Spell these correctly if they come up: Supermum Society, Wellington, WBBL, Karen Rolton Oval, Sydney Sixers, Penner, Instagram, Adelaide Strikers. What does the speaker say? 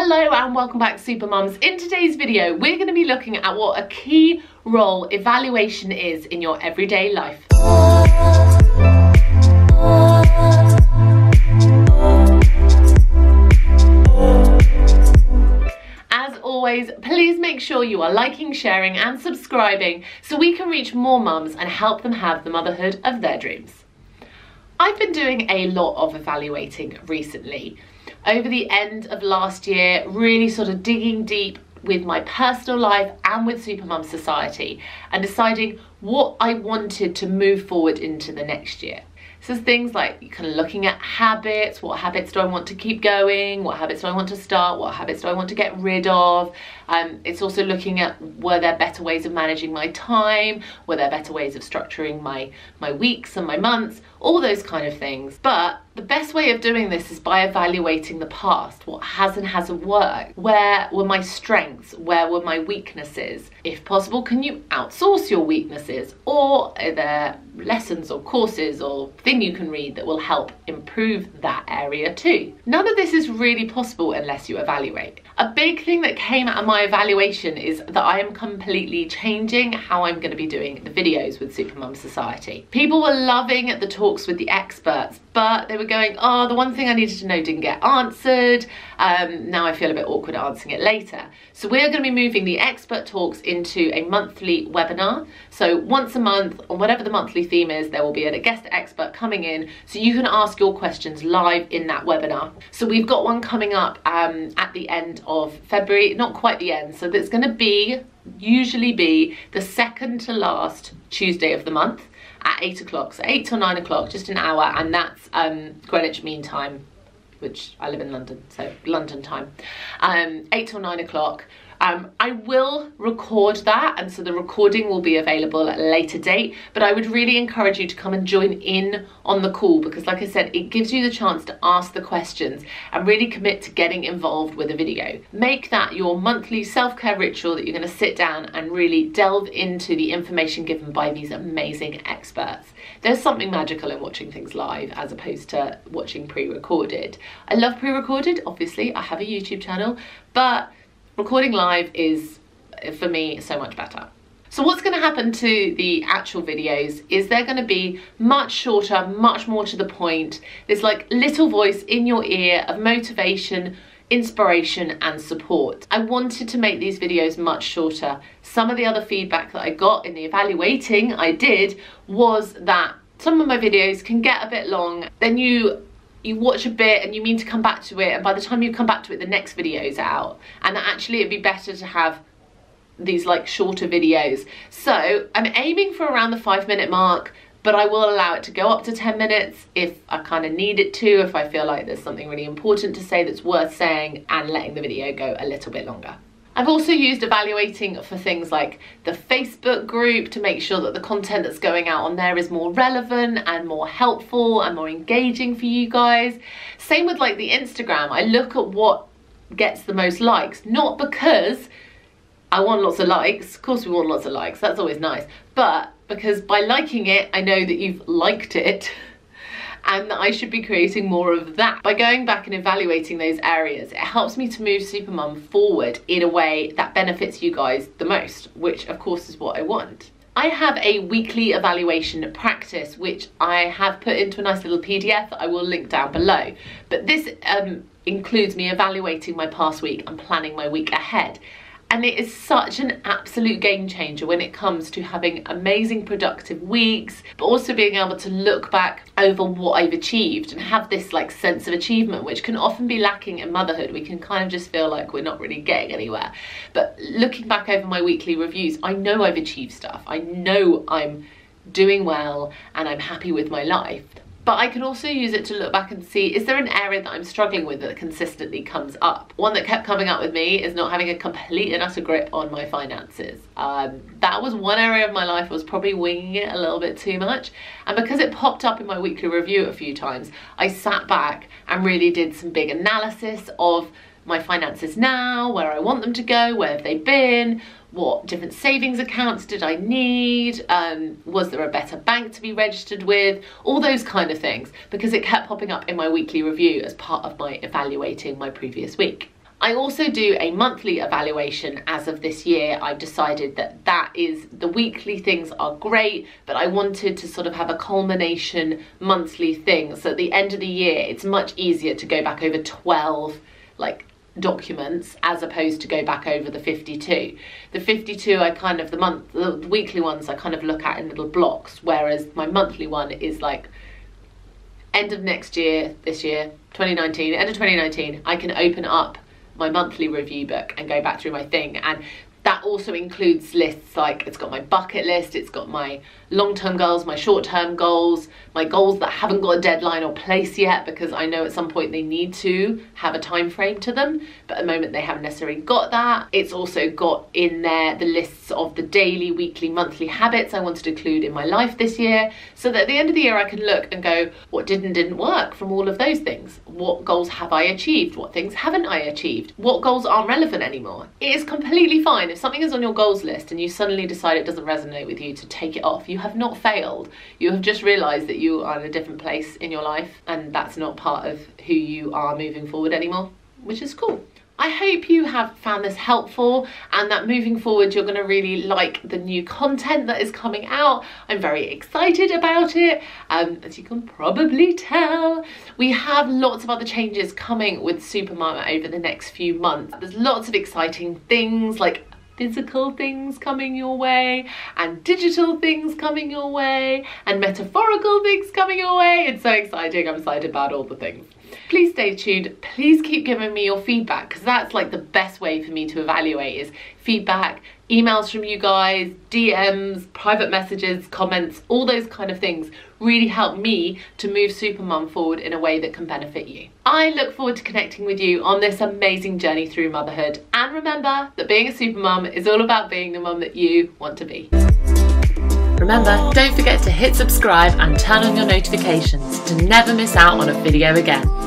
Hello and welcome back, Supermums. In today's video, we're going to be looking at what a key role evaluation is in your everyday life. As always, please make sure you are liking, sharing and subscribing so we can reach more mums and help them have the motherhood of their dreams. I've been doing a lot of evaluating recently. Over the end of last year, really sort of digging deep with my personal life and with Supermum Society and deciding what I wanted to move forward into the next year. So things like kind of looking at habits, what habits do I want to keep going, what habits do I want to start, what habits do I want to get rid of. It's also looking at were there better ways of managing my time, were there better ways of structuring my weeks and my months, all those kind of things. But the best way of doing this is by evaluating the past, what has and hasn't worked, where were my strengths, where were my weaknesses. If possible, can you outsource your weaknesses, or are there lessons or courses or thing you can read that will help improve that area too? None of this is really possible unless you evaluate. A big thing that came out of my evaluation is that I am completely changing how I'm going to be doing the videos with Supermum Society. People were loving the talks with the experts, but they were going, oh, the one thing I needed to know didn't get answered. Now I feel a bit awkward answering it later. So we're going to be moving the expert talks into a monthly webinar. So once a month, on whatever the monthly theme is, there will be a guest expert coming in so you can ask your questions live in that webinar. So we've got one coming up at the end of February, not quite the end, so that's going to be the second to last Tuesday of the month at 8 o'clock, so 8 or 9 o'clock, just an hour, and that's Greenwich Mean Time, which I live in London, so London time, 8 or 9 o'clock. I will record that, and so the recording will be available at a later date, but I would really encourage you to come and join in on the call because, like I said, it gives you the chance to ask the questions and really commit to getting involved with a video. Make that your monthly self-care ritual that you're going to sit down and really delve into the information given by these amazing experts. There's something magical in watching things live as opposed to watching pre-recorded. I love pre-recorded, obviously, I have a YouTube channel, but recording live is, for me, so much better. So what's going to happen to the actual videos is they're going to be much shorter, much more to the point. There's like little voice in your ear of motivation, inspiration and support. I wanted to make these videos much shorter. Some of the other feedback that I got in the evaluating I did was that some of my videos can get a bit long, then you watch a bit and you mean to come back to it, and by the time you come back to it the next video's out, and actually it'd be better to have these like shorter videos. So I'm aiming for around the 5-minute mark, but I will allow it to go up to 10 minutes if I kind of need it to, if I feel like there's something really important to say that's worth saying, and letting the video go a little bit longer. I've also used evaluating for things like the Facebook group to make sure that the content that's going out on there is more relevant and more helpful and more engaging for you guys. Same with like the Instagram. I look at what gets the most likes, not because I want lots of likes. Of course we want lots of likes, that's always nice, but because by liking it, I know that you've liked it. And that I should be creating more of that. By going back and evaluating those areas, it helps me to move Supermum forward in a way that benefits you guys the most, which of course is what I want. I have a weekly evaluation practice, which I have put into a nice little PDF that I will link down below. But this includes me evaluating my past week and planning my week ahead. And it is such an absolute game changer when it comes to having amazing productive weeks, but also being able to look back over what I've achieved and have this like sense of achievement, which can often be lacking in motherhood. We can kind of just feel like we're not really getting anywhere. But looking back over my weekly reviews, I know I've achieved stuff. I know I'm doing well and I'm happy with my life. But I can also use it to look back and see, is there an area that I'm struggling with that consistently comes up? One that kept coming up with me is not having a complete and utter grip on my finances. That was one area of my life I was probably winging it a little bit too much. And because it popped up in my weekly review a few times, I sat back and really did some big analysis of my finances now, where I want them to go, where have they been, what different savings accounts did I need, was there a better bank to be registered with, all those kind of things, because it kept popping up in my weekly review as part of my evaluating my previous week. I also do a monthly evaluation. As of this year, I've decided that is, the weekly things are great, but I wanted to sort of have a culmination monthly thing. So at the end of the year, it's much easier to go back over 12 like documents as opposed to go back over the 52. The 52, I kind of, the weekly ones I kind of look at in little blocks, whereas my monthly one is like, end of next year, this year, 2019, end of 2019, I can open up my monthly review book and go back through my thing. And that also includes lists, like it's got my bucket list, it's got my long-term goals, my short-term goals, my goals that haven't got a deadline or place yet, because I know at some point they need to have a time frame to them, but at the moment they haven't necessarily got that. It's also got in there the lists of the daily, weekly, monthly habits I wanted to include in my life this year, so that at the end of the year I can look and go, what did and didn't work from all of those things? What goals have I achieved? What things haven't I achieved? What goals aren't relevant anymore? It is completely fine if something is on your goals list and you suddenly decide it doesn't resonate with you to take it off. You have not failed. You have just realized that you are in a different place in your life and that's not part of who you are moving forward anymore, which is cool. I hope you have found this helpful and that moving forward you're going to really like the new content that is coming out. I'm very excited about it, as you can probably tell. We have lots of other changes coming with Supermum over the next few months. There's lots of exciting things, like physical things coming your way and digital things coming your way and metaphorical things coming your way. It's so exciting. I'm excited about all the things. Please stay tuned. Please keep giving me your feedback, because that's like the best way for me to evaluate is feedback, emails from you guys, DMs, private messages, comments, all those kind of things really help me to move Supermum forward in a way that can benefit you. I look forward to connecting with you on this amazing journey through motherhood. And remember that being a Supermum is all about being the mum that you want to be. Remember, don't forget to hit subscribe and turn on your notifications to never miss out on a video again.